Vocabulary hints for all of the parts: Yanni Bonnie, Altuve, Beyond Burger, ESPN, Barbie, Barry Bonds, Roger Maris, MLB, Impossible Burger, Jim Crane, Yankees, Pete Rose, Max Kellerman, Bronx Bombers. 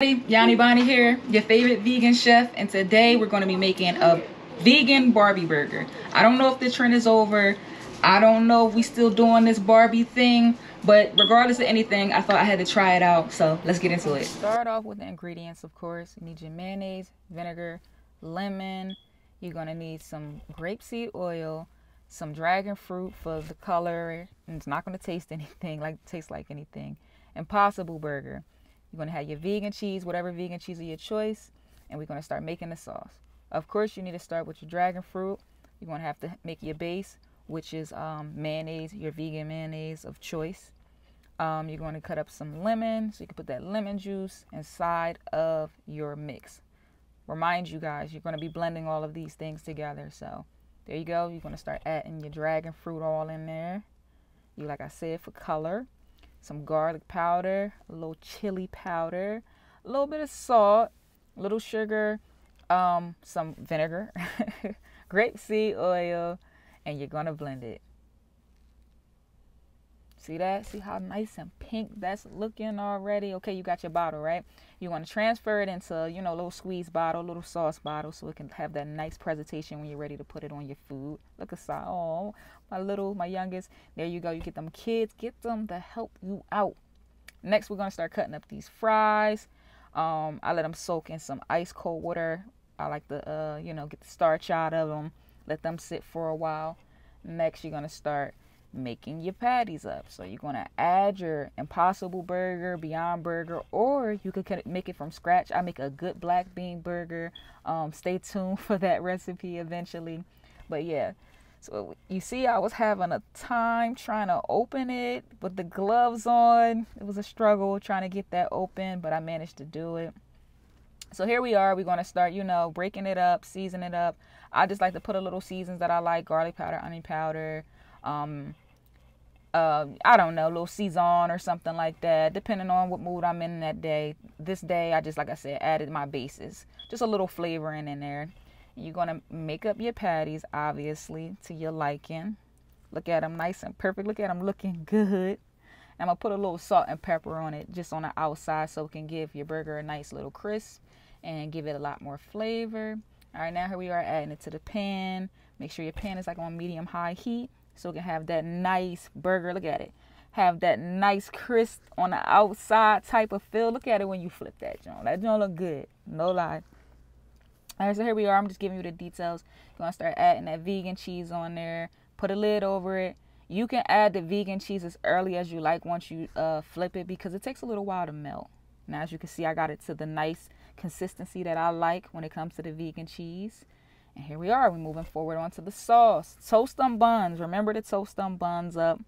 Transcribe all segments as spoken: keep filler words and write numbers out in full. Yanni Bonnie here, your favorite vegan chef, and today we're going to be making a vegan Barbie burger. I don't know if the trend is over. I don't know if we still doing this Barbie thing, but regardless of anything, I thought I had to try it out, so let's get into it. Start off with the ingredients, of course. You need your mayonnaise, vinegar, lemon. You're going to need some grapeseed oil, some dragon fruit for the color. It's not going to taste anything, like taste like anything. Impossible Burger. You're going to have your vegan cheese, whatever vegan cheese of your choice, and we're going to start making the sauce. Of course, you need to start with your dragon fruit. You're going to have to make your base, which is um, mayonnaise, your vegan mayonnaise of choice. Um, you're going to cut up some lemon, so you can put that lemon juice inside of your mix. Remind you guys, you're going to be blending all of these things together. So there you go. You're going to start adding your dragon fruit all in there. You, like I said, for color. Some garlic powder, a little chili powder, a little bit of salt, a little sugar, um, some vinegar, grapeseed oil, and you're going to blend it. See that? See how nice and pink that's looking already? Okay, you got your bottle, right? You want to transfer it into, you know, a little squeeze bottle, a little sauce bottle, so it can have that nice presentation when you're ready to put it on your food. Look aside. Oh, my little, my youngest. There you go. You get them kids. Get them to help you out. Next, we're going to start cutting up these fries. Um, I let them soak in some ice cold water. I like to, uh, you know, get the starch out of them. Let them sit for a while. Next, you're going to start making your patties up. So you're going to add your Impossible Burger, Beyond Burger, or you could make it from scratch. I make a good black bean burger. Um, stay tuned for that recipe eventually. But yeah, so you see I was having a time trying to open it with the gloves on. It was a struggle trying to get that open, but I managed to do it. So here we are. We're going to start, you know, breaking it up, season it up. I just like to put a little seasons that I like, garlic powder, onion powder, um uh I don't know, a little season or something like that, depending on what mood I'm in that day. This day I just, like I said, added my bases, just a little flavoring in there. You're gonna make up your patties, obviously, to your liking. Look at them, nice and perfect. Look at them looking good. I'm gonna put a little salt and pepper on it, just on the outside, so it can give your burger a nice little crisp and give it a lot more flavor. All right, now here we are, adding it to the pan. Make sure your pan is like on medium high heat, so we can have that nice burger. Look at it. Have that nice crisp on the outside type of feel. Look at it when you flip that joint. That joint look good. No lie. All right, so here we are. I'm just giving you the details. You're going to start adding that vegan cheese on there. Put a lid over it. You can add the vegan cheese as early as you like once you uh, flip it, because it takes a little while to melt. Now, as you can see, I got it to the nice consistency that I like when it comes to the vegan cheese. And here we are, we're moving forward onto the sauce. Toast them buns. Remember to toast them buns up.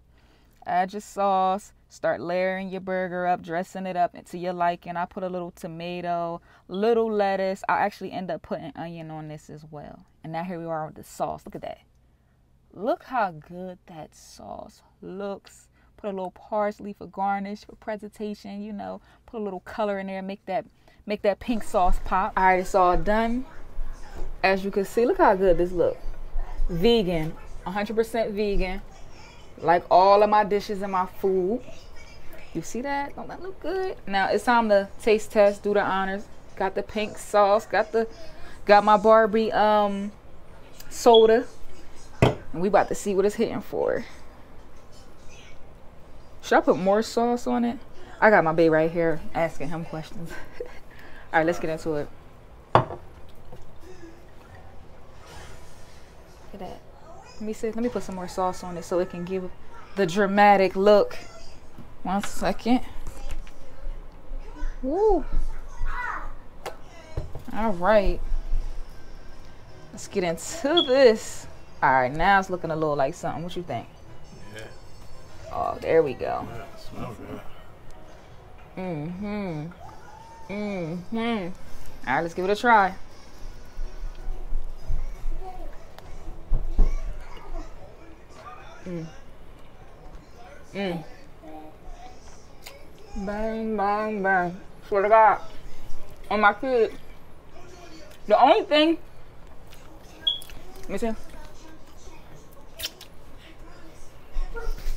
Add your sauce. Start layering your burger up, dressing it up to your liking. I put a little tomato, little lettuce. I actually end up putting onion on this as well. And now here we are with the sauce. Look at that. Look how good that sauce looks. Put a little parsley for garnish, for presentation, you know. Put a little color in there, make that, make that pink sauce pop. All right, it's all done. As you can see, look how good this look. Vegan, one hundred percent vegan, like all of my dishes and my food. You see that? Don't that look good? Now it's time to taste test, do the honors. Got the pink sauce, got the, got my Barbie um soda, and we about to see what it's hitting for. Should I put more sauce on it? I got my babe right here asking him questions. All right, let's get into it. That. Let me see. Let me put some more sauce on it so it can give the dramatic look. One second. Woo! All right. Let's get into this. All right, now it's looking a little like something. What you think? Yeah. Oh, there we go. Yeah, it smells good. Mm-hmm. Mm-hmm. All right, let's give it a try. Mm. Mm. Bang, bang, bang. Swear to God. On my kid. The only thing. Let me see.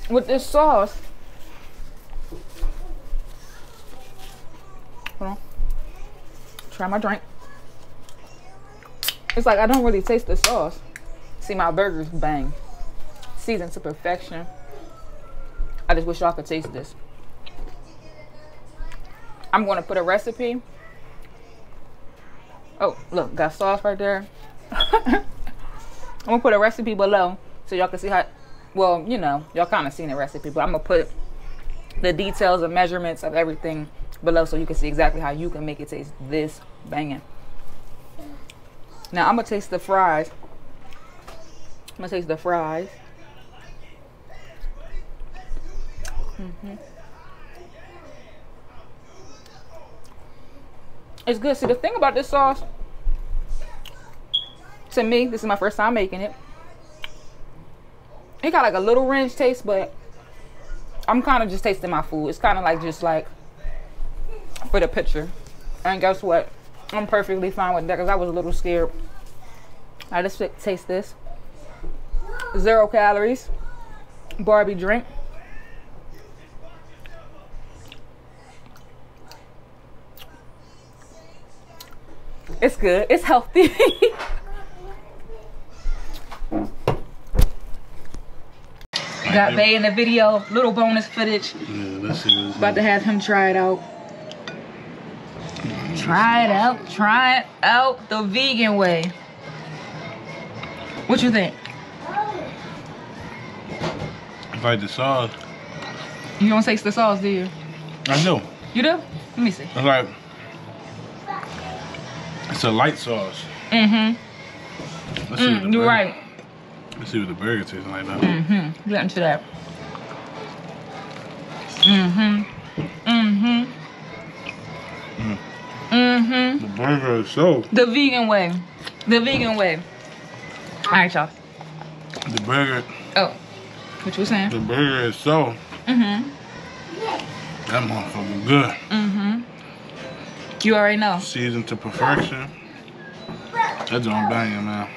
With this sauce. Hold on. Try my drink. It's like I don't really taste the sauce. See, my burgers bang. Seasoned to perfection. I just wish y'all could taste this. I'm gonna put a recipe. Oh, look, got sauce right there. I'm gonna put a recipe below so y'all can see how, well, you know, y'all kind of seen the recipe, but I'm gonna put the details and measurements of everything below so you can see exactly how you can make it taste this banging. Now I'm gonna taste the fries. I'm gonna taste the fries. Mm-hmm. It's good. See, the thing about this sauce, to me, this is my first time making it. It got like a little ranch taste, but I'm kind of just tasting my food. It's kind of like just like for the picture. And guess what? I'm perfectly fine with that because I was a little scared. I just taste this. Zero calories. Barbie drink. It's good. It's healthy. Got Bae in the video. Little bonus footage. Yeah, let's see what it's about to have him try it out. Try it out. Try it out the vegan way. What you think? If I the sauce. You don't taste the sauce, do you? I do. You do? Let me see. It's like, it's a light sauce. Mm-hmm. Let's see mm, what the you're burger, right. Let's see what the burger tastes like now. Mm-hmm. Get into that. Mm-hmm. Mm-hmm. Mm-hmm. The burger itself. The vegan way. The vegan way. All right, y'all. The burger. Oh, what you were saying? The burger itself. Mm-hmm. That motherfucker good. Mm-hmm. You already know. Seasoned to perfection. That's on banging, man.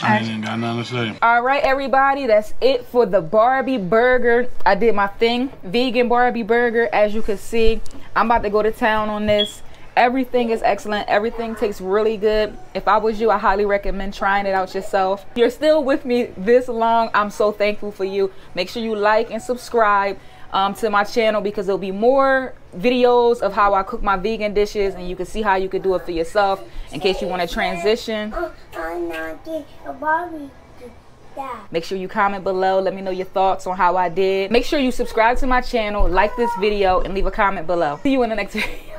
I ain't even got nothing to say. All right, everybody, that's it for the Barbie burger. I did my thing. Vegan Barbie burger, as you can see. I'm about to go to town on this. Everything is excellent. Everything tastes really good. If I was you, I highly recommend trying it out yourself. If you're still with me this long, I'm so thankful for you. Make sure you like and subscribe um, to my channel because there'll be more videos of how I cook my vegan dishes and you can see how you can do it for yourself in case you want to transition. Make sure you comment below. Let me know your thoughts on how I did. Make sure you subscribe to my channel, like this video, and leave a comment below. See you in the next video.